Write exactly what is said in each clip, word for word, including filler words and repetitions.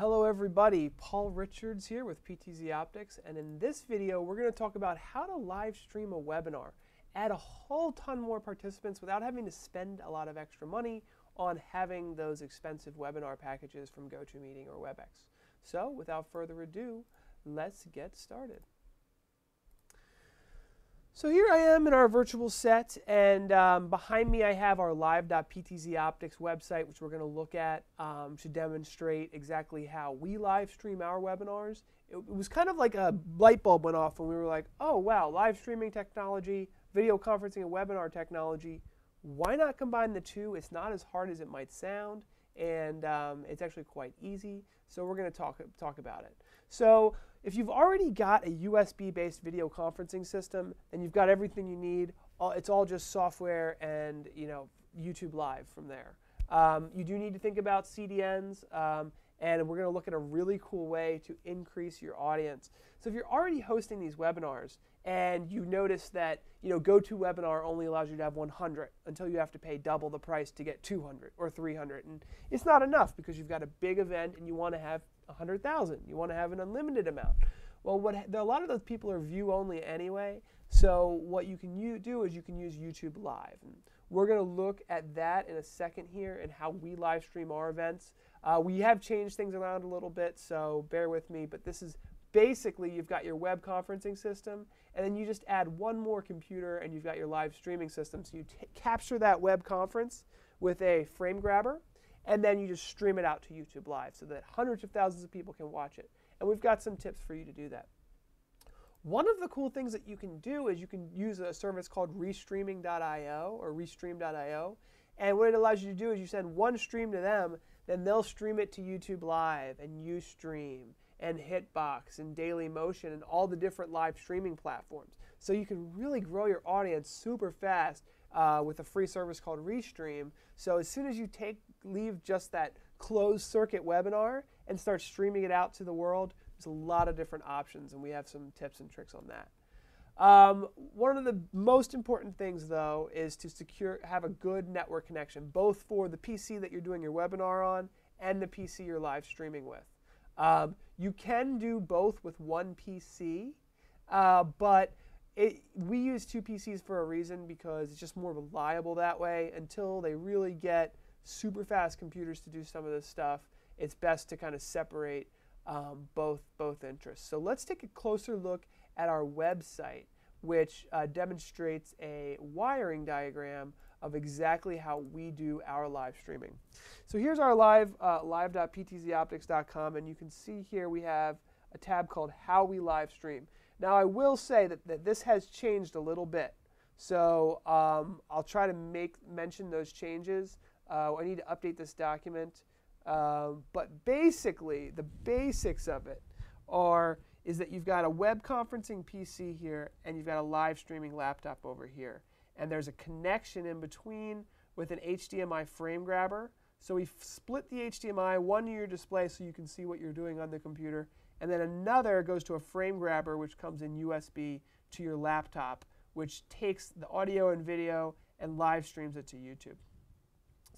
Hello everybody, Paul Richards here with P T Z Optics, and in this video we're going to talk about how to live stream a webinar, add a whole ton more participants without having to spend a lot of extra money on having those expensive webinar packages from GoToMeeting or WebEx. So without further ado, let's get started. So here I am in our virtual set, and um, behind me I have our live.ptz optics website, which we're going to look at um, to demonstrate exactly how we live stream our webinars. It, it was kind of like a light bulb went off when we were like, oh wow, live streaming technology, video conferencing and webinar technology, why not combine the two? It's not as hard as it might sound, and um, it's actually quite easy, so we're going to talk, talk about it. So if you've already got a U S B-based video conferencing system and you've got everything you need, it's all just software and, you know, YouTube Live from there. Um, you do need to think about C D Ns, um, and we're going to look at a really cool way to increase your audience. So if you're already hosting these webinars and you notice that, you know, GoToWebinar only allows you to have one hundred until you have to pay double the price to get two hundred or three hundred, and it's not enough because you've got a big event and you want to have one hundred thousand. You want to have an unlimited amount. Well, what a lot of those people are view only anyway, so what you can do is you can use YouTube Live. And we're going to look at that in a second here and how we live stream our events. Uh, we have changed things around a little bit, so bear with me, but this is basically you've got your web conferencing system, and then you just add one more computer and you've got your live streaming system. So you t capture that web conference with a frame grabber, and then you just stream it out to YouTube Live so that hundreds of thousands of people can watch it. And we've got some tips for you to do that. One of the cool things that you can do is you can use a service called restreaming dot i o or restream dot i o. And what it allows you to do is you send one stream to them, then they'll stream it to YouTube Live and UStream and Hitbox and Daily Motion and all the different live streaming platforms. So you can really grow your audience super fast Uh, with a free service called Restream. So as soon as you take leave just that closed circuit webinar and start streaming it out to the world, there's a lot of different options, and we have some tips and tricks on that. Um, one of the most important things, though, is to secure have a good network connection, both for the P C that you're doing your webinar on and the P C you're live streaming with. Um, you can do both with one P C, uh, but It, we use two P Cs for a reason, because it's just more reliable that way. Until they really get super fast computers to do some of this stuff, it's best to kind of separate um, both, both interests. So let's take a closer look at our website, which uh, demonstrates a wiring diagram of exactly how we do our live streaming. So here's our live, uh, live dot p t z optics dot com, and you can see here we have a tab called How We Live Stream. Now, I will say that, that this has changed a little bit, so um, I'll try to make mention those changes. Uh, I need to update this document, uh, but basically, the basics of it are is that you've got a web conferencing P C here, and you've got a live streaming laptop over here, and there's a connection in between with an H D M I frame grabber. So we split the H D M I, one to your display so you can see what you're doing on the computer, and then another goes to a frame grabber, which comes in U S B to your laptop, which takes the audio and video and live streams it to YouTube.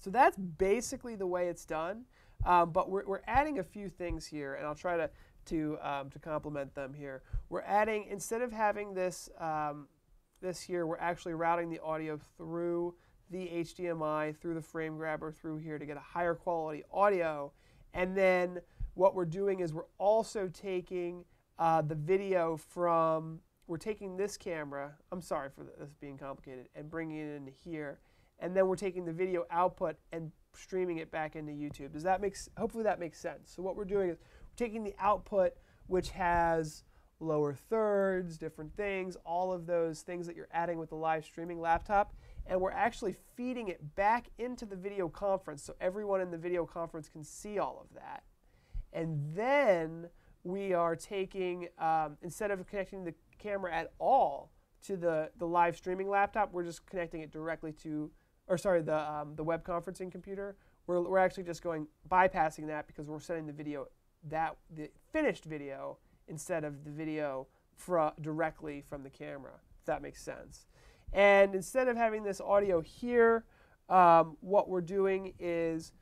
So that's basically the way it's done, um, but we're, we're adding a few things here, and I'll try to, to, um, to complement them here. We're adding, instead of having this, um, this here, we're actually routing the audio through the H D M I, through the frame grabber, through here to get a higher quality audio, and then what we're doing is we're also taking uh, the video from, we're taking this camera, I'm sorry for this being complicated, and bringing it into here, and then we're taking the video output and streaming it back into YouTube. Does that make, hopefully that makes sense. So what we're doing is we're taking the output, which has lower thirds, different things, all of those things that you're adding with the live streaming laptop, and we're actually feeding it back into the video conference so everyone in the video conference can see all of that. And then we are taking, um, instead of connecting the camera at all to the, the live streaming laptop, we're just connecting it directly to, or sorry, the, um, the web conferencing computer. We're, we're actually just going, bypassing that, because we're sending the video, that, the finished video, instead of the video fr directly from the camera, if that makes sense. And instead of having this audio here, um, what we're doing is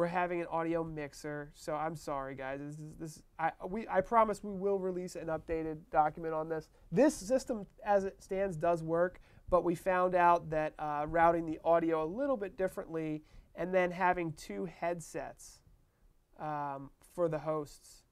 We're having an audio mixer, so I'm sorry, guys. This is this. I we I promise we will release an updated document on this. This system, as it stands, does work, but we found out that uh, routing the audio a little bit differently, and then having two headsets um, for the hosts,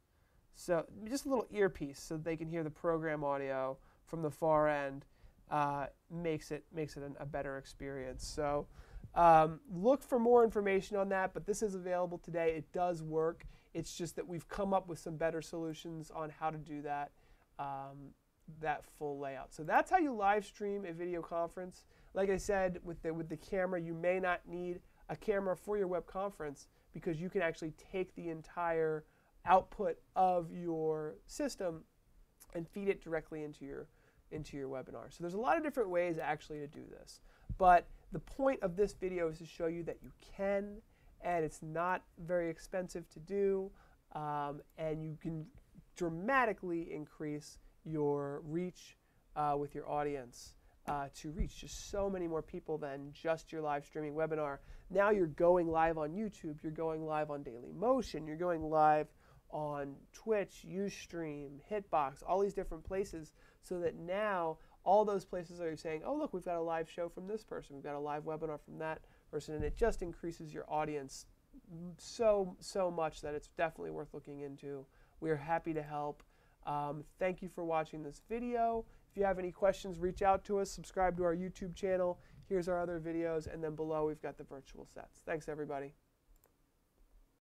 so just a little earpiece so that they can hear the program audio from the far end, uh, makes it makes it an, a better experience. So. Um, look for more information on that, but this is available today. It does work. It's just that we've come up with some better solutions on how to do that, um, that full layout. So that's how you live stream a video conference. Like I said, with the, with the camera, you may not need a camera for your web conference because you can actually take the entire output of your system and feed it directly into your, into your webinar. So there's a lot of different ways actually to do this. But the point of this video is to show you that you can, and it's not very expensive to do, um, and you can dramatically increase your reach uh, with your audience uh, to reach just so many more people than just your live streaming webinar. Now you're going live on YouTube, you're going live on Daily Motion, you're going live on Twitch, UStream, Hitbox, all these different places, so that now all those places are saying, oh, look, we've got a live show from this person. We've got a live webinar from that person. And it just increases your audience so, so much that it's definitely worth looking into. We're happy to help. Um, thank you for watching this video. If you have any questions, reach out to us. Subscribe to our YouTube channel. Here's our other videos. And then below, we've got the virtual sets. Thanks, everybody.